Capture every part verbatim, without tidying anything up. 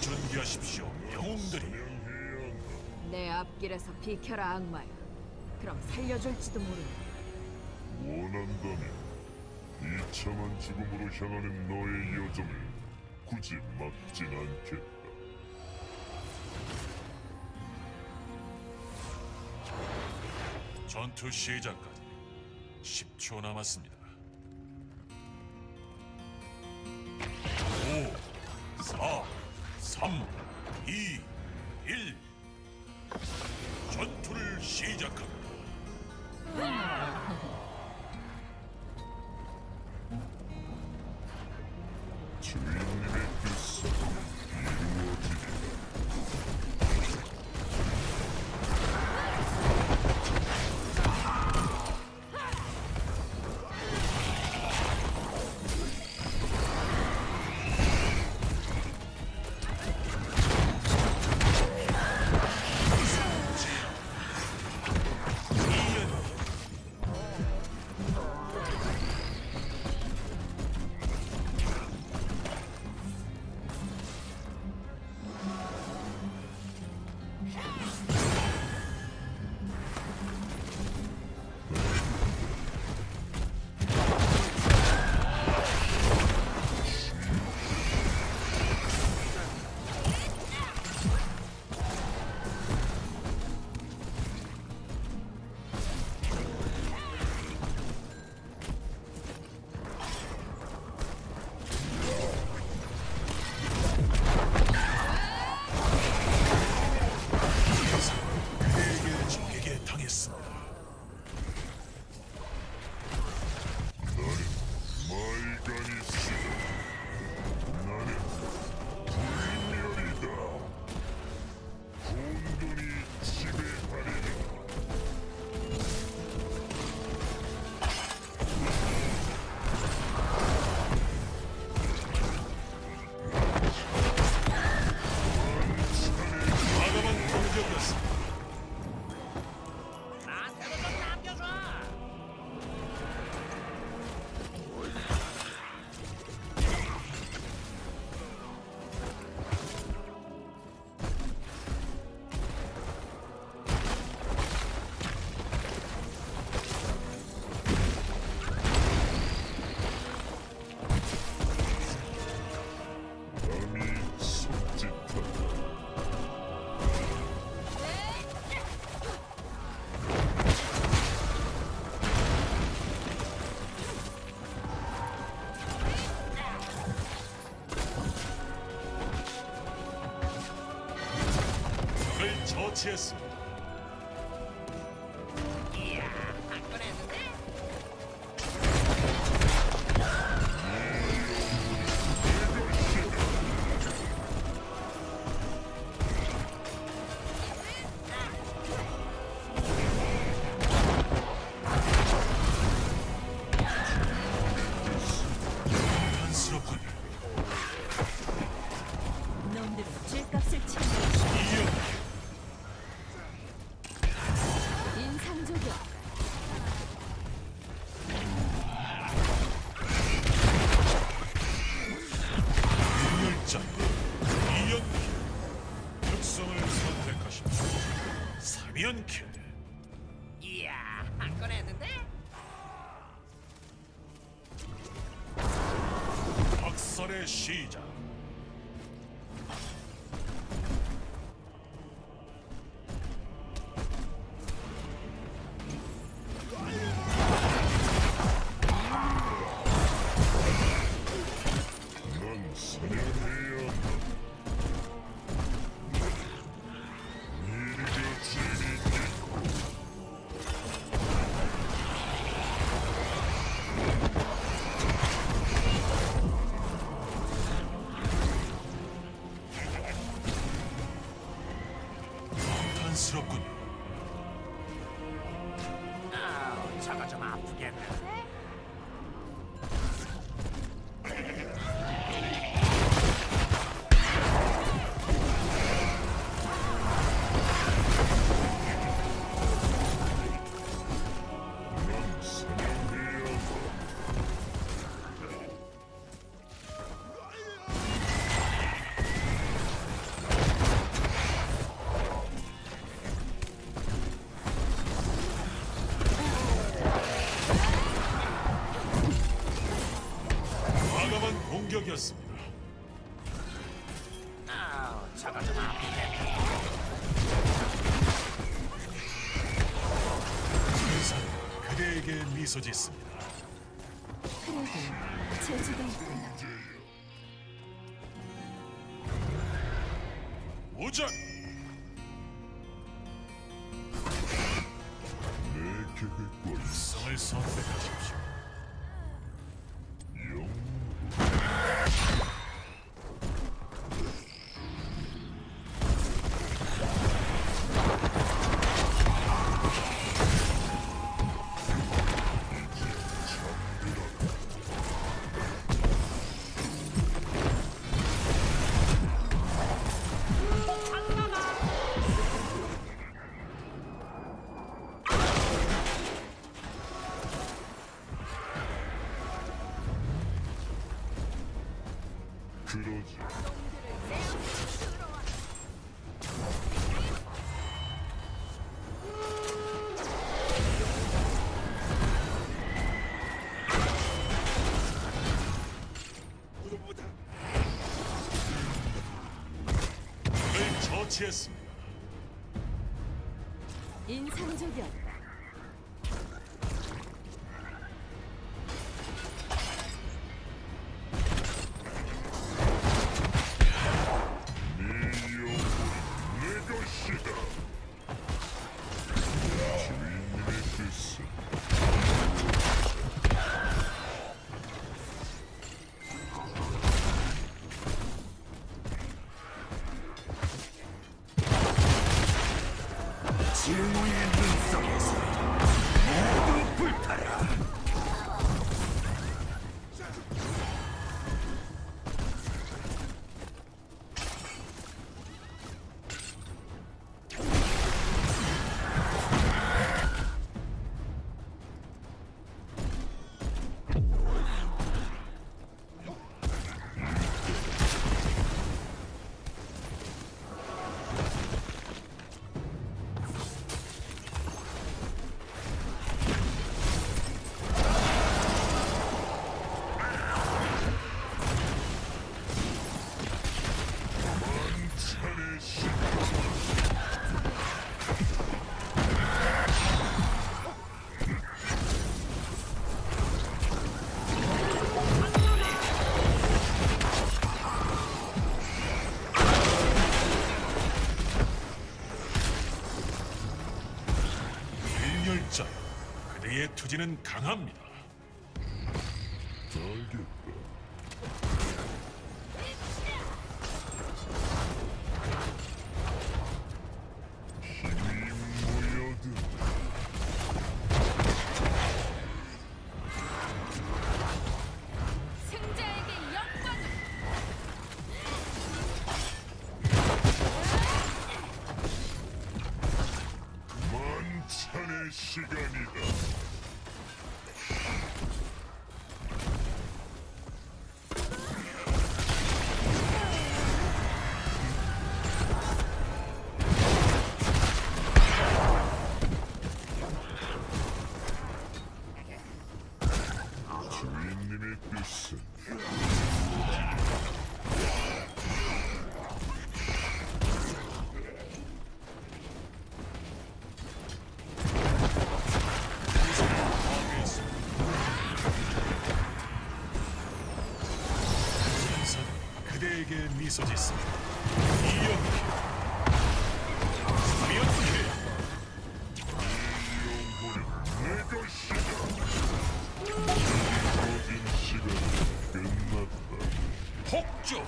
전개하십시오, 영웅들이. 내 앞길에서 비켜라, 악마야. 그럼 살려줄지도 모른다. 원한다면 비참한 죽음으로 향하는 너의 여정을 굳이 막진 않겠다. 전투 시작까지 십 초 남았습니다. 오, 사, 삼, 이, 일. 전투를 시작합니다. 주인님의 뜻은 저치했습니다. 이야, 한 건 했는데? 박살의 시작. 안쓰럽군요. 아우, 저거 좀 아프겠네. 공격이었습니다. 아우, 저거 좀 아프네. 세상은 그대에게 미소 짓습니다. 그래도 재주가 있구나. 오전! 내 계획과 일상을 선택하십시오. 그러지. 그를 처치했습니다. 인상적이었다. 질문의 눈썹에서 모두 불타라. 자, 그대의 투지는 강합니다. 알겠다. 힘이 모여든. 시간이다. 주인님의 뜻은 그대에게 미소 짓습니다. 폭주!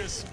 멋지군.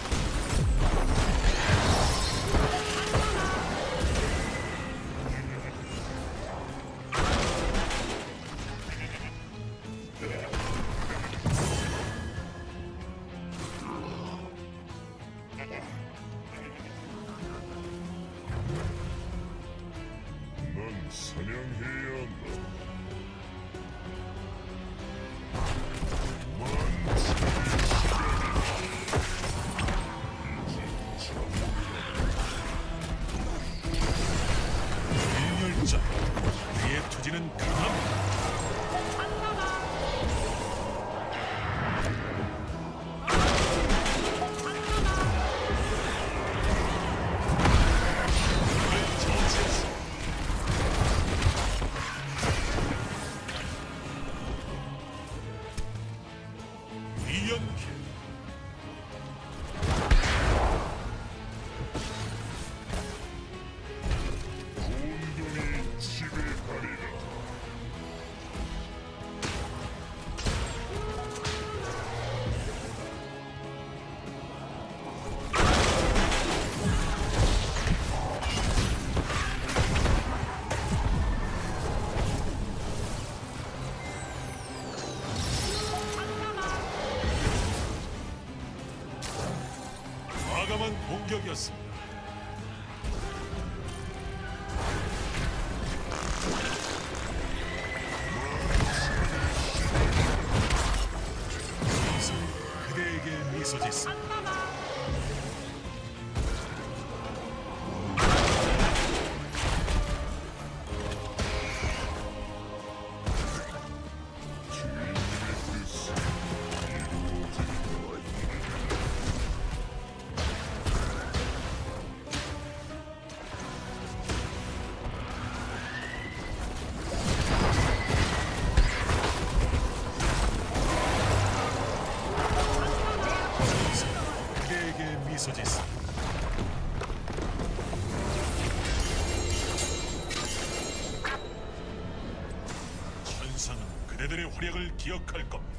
그대들의 활약을 기억할 겁니다.